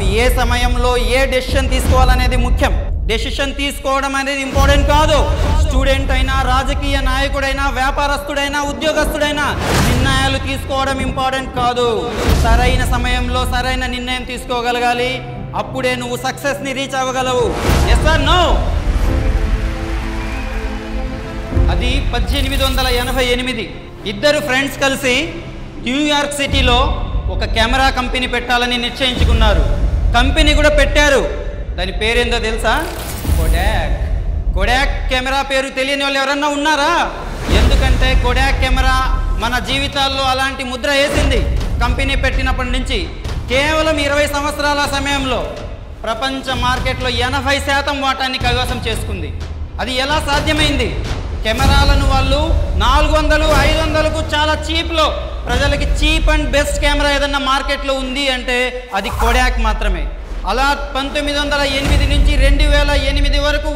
మనం ఏ సమయంలో ఏ డిసిషన్ తీసుకోవాలనేది ముఖ్యం. డిసిషన్ తీసుకోవడం అనేది ఇంపార్టెంట్ కాదు. స్టూడెంట్ అయినా, రాజకీయ నాయకుడైనా, వ్యాపారస్తుడైనా, ఉద్యోగస్తుడైనా నిర్ణయాలు తీసుకోవడం ఇంపార్టెంట్ కాదు. సరైన సమయంలో సరైన నిర్ణయం తీసుకోగలగాలి. అప్పుడే నువ్వు సక్సెస్ ని రీచ్ అవ్వగలవు. yes or no? అది 1888 ఇద్దరు ఫ్రెండ్స్ కలిసి న్యూయార్క్ సిటీలో ఒక కెమెరా కంపెనీ పెట్టాలని నిశ్చయించుకున్నారు. కంపెనీ కూడా పెట్టారు. దాని పేరేందో తెలుసా? కోడాక్. కోడాక్ కెమెరా పేరు తెలియని వాళ్ళు ఎవరన్నా ఉన్నారా? ఎందుకంటే కోడాక్ కెమెరా మన జీవితాల్లో అలాంటి ముద్ర వేసింది. కంపెనీ పెట్టినప్పటి నుంచి కేవలం 20 సంవత్సరాల సమయంలో ప్రపంచ మార్కెట్లో 80% వాటాన్ని కైవసం చేసుకుంది. అది ఎలా సాధ్యమైంది? కెమెరాలను వాళ్ళు 400-500కు చాలా చీప్లో, ప్రజలకి చీప్ అండ్ బెస్ట్ కెమెరా ఏదన్నా మార్కెట్లో ఉంది అంటే అది కోడాక్ మాత్రమే. అలా 1908 నుంచి 2008 వరకు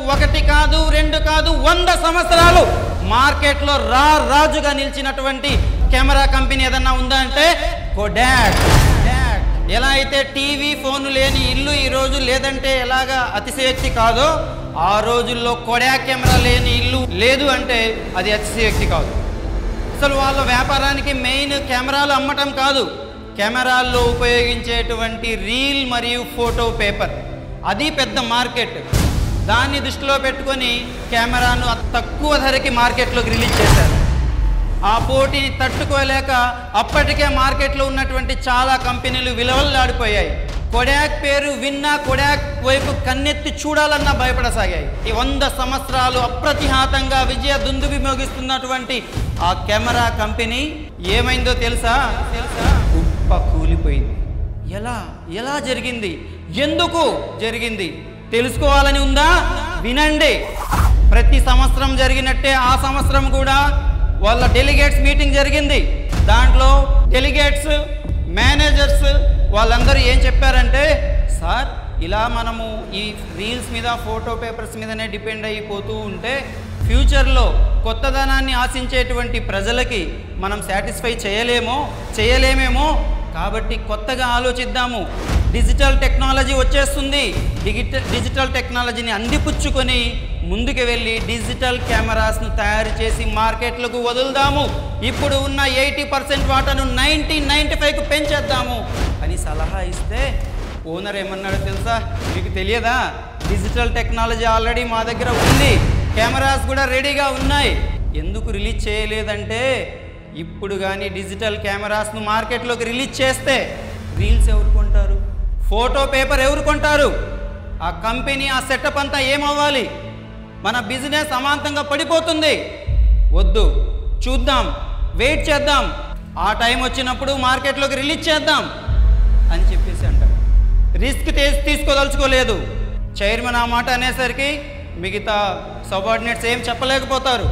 100 సంవత్సరాలు మార్కెట్లో రాజుగా నిలిచినటువంటి కెమెరా కంపెనీ ఏదన్నా ఉందా అంటే కోడాక్. ఎలా అయితే టీవీ, ఫోన్ లేని ఇల్లు ఈరోజు లేదంటే ఎలాగా అతిశయోక్తి కాదో, ఆ రోజుల్లో కోడాక్ కెమెరా లేని ఇల్లు లేదు అంటే అది అతిశయోక్తి కాదు. అసలు వాళ్ళ వ్యాపారానికి మెయిన్ కెమెరాలు అమ్మటం కాదు, కెమెరాల్లో ఉపయోగించేటువంటి రీల్ మరియు ఫోటో పేపర్, అది పెద్ద మార్కెట్. దాన్ని దృష్టిలో పెట్టుకొని కెమెరాను తక్కువ ధరకి మార్కెట్లోకి రిలీజ్ చేశారు. ఆ పోటీని తట్టుకోలేక అప్పటికే మార్కెట్లో ఉన్నటువంటి చాలా కంపెనీలు విలవల్లాడిపోయాయి. కోడాక్ పేరు విన్నా కోడాక్ వైపు కన్నెత్తి చూడాలన్నా భయపడసాగాయి. ఈ 100 సంవత్సరాలు అప్రతిహాతంగా విజయ దుందుబి మోగిస్తున్నటువంటి ఆ కెమెరా కంపెనీ ఏమైందో తెలుసా? కుప్ప కూలిపోయింది. ఎలా జరిగింది, ఎందుకు జరిగింది తెలుసుకోవాలని ఉందా? వినండి. ప్రతి సంవత్సరం జరిగినట్టే ఆ సంవత్సరం కూడా వాళ్ళ డెలిగేట్స్ మీటింగ్ జరిగింది. దాంట్లో డెలిగేట్స్, మేనేజర్స్ వాళ్ళందరూ ఏం చెప్పారంటే, సార్ ఇలా మనము ఈ రీల్స్ మీద, ఫోటో పేపర్స్ మీదనే డిపెండ్ అయిపోతూ ఉంటే ఫ్యూచర్లో కొత్తదనాన్ని ఆశించేటువంటి ప్రజలకి మనం సాటిస్ఫై చేయలేమేమో, కాబట్టి కొత్తగా ఆలోచిద్దాము. డిజిటల్ టెక్నాలజీ వచ్చేస్తుంది. డిజిటల్ టెక్నాలజీని అందిపుచ్చుకొని ముందుకు వెళ్ళి డిజిటల్ కెమెరాస్ను తయారు చేసి మార్కెట్లకు వదులుదాము. ఇప్పుడు ఉన్న 80% వాటాను 95కు పెంచేద్దాము అని సలహా ఇస్తే ఓనర్ ఏమన్నాడో తెలుసా? మీకు తెలియదా, డిజిటల్ టెక్నాలజీ ఆల్రెడీ మా దగ్గర ఉంది, కెమెరాస్ కూడా రెడీగా ఉన్నాయి, ఎందుకు రిలీజ్ చేయలేదంటే ఇప్పుడు కానీ డిజిటల్ కెమెరాస్ను మార్కెట్లోకి రిలీజ్ చేస్తే రీల్స్ ఎవరు కొంటారు, ఫోటో పేపర్ ఎవరు కొంటారు, ఆ కంపెనీ ఆ సెటప్ అంతా ఏమవ్వాలి, మన బిజినెస్ అమాంతంగా పడిపోతుంది, వద్దు, చూద్దాం, వెయిట్ చేద్దాం, ఆ టైం వచ్చినప్పుడు మార్కెట్లోకి రిలీజ్ చేద్దాం అని చెప్పేసి అంటారు. రిస్క్ తీసుకోదలుచుకోలేదు. చైర్మన్ ఆ మాట అనేసరికి మిగతా సబార్డినేట్స్ ఏం చెప్పలేకపోతారు.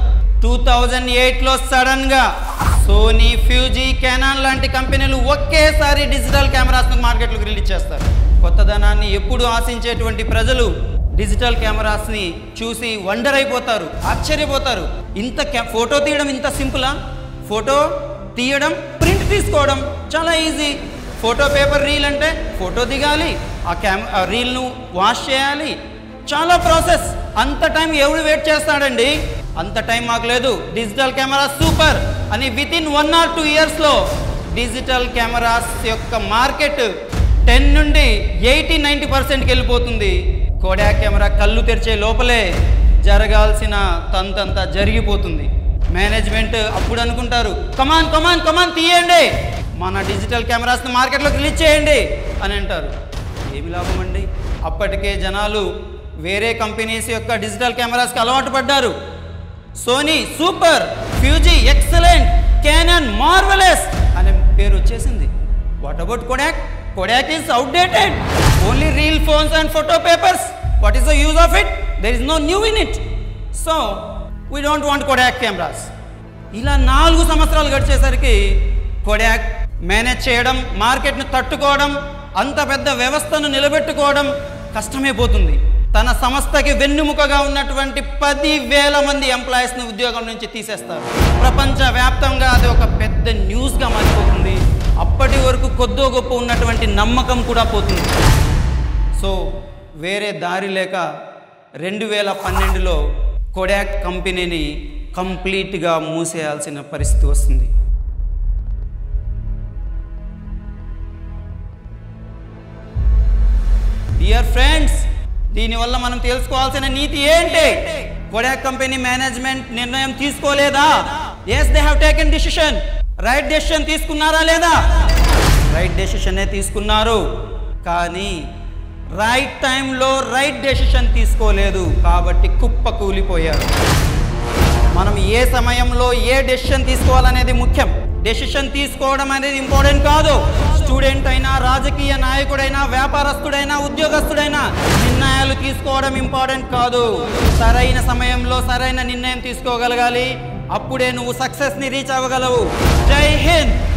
2008లో సడన్గా సోనీ, ఫ్యూజీ, కెనాన్ లాంటి కంపెనీలు ఒకేసారి డిజిటల్ కెమెరాస్ను మార్కెట్లోకి రిలీజ్ చేస్తారు. కొత్తదనాన్ని ఎప్పుడు ఆశించేటువంటి ప్రజలు డిజిటల్ కెమెరాస్ని చూసి వండర్ అయిపోతారు, ఆశ్చర్యపోతారు. ఫోటో తీయడం ఇంత సింపులా? ఫోటో తీయడం, ప్రింట్ తీసుకోవడం చాలా ఈజీ. ఫోటో పేపర్ రీల్ అంటే ఫోటో దిగాలి, ఆ రీల్ను వాష్ చేయాలి, చాలా ప్రాసెస్. అంత టైం ఎవరు వెయిట్ చేస్తాడండి? అంత టైం మాకు లేదు, డిజిటల్ కెమెరా సూపర్ అని వితిన్ 1 or 2 yearsలో డిజిటల్ కెమెరాస్ యొక్క మార్కెట్ 10 నుండి 80-90%కి వెళ్ళిపోతుంది. కోడాక్ కెమెరా కళ్ళు తెరిచే లోపలే జరగాల్సిన తంతంతా జరిగిపోతుంది. మేనేజ్మెంట్ అప్పుడు అనుకుంటారు, కమాన్ కమాన్ కమాన్ తీయండి, మన డిజిటల్ కెమెరాస్ని మార్కెట్లోకి రిలీజ్ చేయండి అని అంటారు. ఏమి లాభం అండి? అప్పటికే జనాలు వేరే కంపెనీస్ యొక్క డిజిటల్ కెమెరాస్కి అలవాటు పడ్డారు. Sony super, Fuji excellent, Canon marvellous అనే పేరు వచ్చేసింది. What about Kodak? Kodak is outdated. Only reel, phones and photo papers. What is the use of it? There is no new in it. So we don't want Kodak cameras. ఇలా 4 సంవత్సరాలు గడిచేసరికి Kodak manage చేయడం, మార్కెట్ను తట్టుకోవడం, అంత పెద్ద వ్యవస్థను నిలబెట్టుకోవడం కష్టమైపోతుంది. తన సంస్థకి వెన్నుముకగా ఉన్నటువంటి 10,000 మంది ఎంప్లాయీస్ని ఉద్యోగం నుంచి తీసేస్తారు. ప్రపంచవ్యాప్తంగా అది ఒక పెద్ద న్యూస్గా మారిపోతుంది. అప్పటి వరకు కొద్దో గొప్ప ఉన్నటువంటి నమ్మకం కూడా పోతుంది. సో వేరే దారి లేక 2012లో కొడాక్ కంపెనీని కంప్లీట్గా మూసేయాల్సిన పరిస్థితి వస్తుంది. డియర్ ఫ్రెండ్స్, దీనివల్ల మనం తెలుసుకోవాల్సిన నీతి ఏంటి? కొడాక్ కంపెనీ మేనేజ్మెంట్ నిర్ణయం తీసుకోలేదా? yes they have taken decision. Right decision తీసుకున్నారా లేదా? రైట్ డెసిషనే తీసుకున్నారు, కానీ రైట్ టైంలో రైట్ డెసిషన్ తీసుకోలేదు కాబట్టి కుప్ప కూలిపోయారు. మనం ఏ సమయంలో ఏ డెసిషన్ తీసుకోవాలనేది ముఖ్యం. డెసిషన్ తీసుకోవడం అనేది ఇంపార్టెంట్ కాదు. స్టూడెంట్ అయినా, రాజకీయ నాయకుడైనా, వ్యాపారస్తుడైనా, ఉద్యోగస్తుడైనా నిర్ణయాలు తీసుకోవడం ఇంపార్టెంట్ కాదు. సరైన సమయంలో సరైన నిర్ణయం తీసుకోగలగాలి. అప్పుడే నువ్వు సక్సెస్ని రీచ్ అవ్వగలవు. జై హింద్.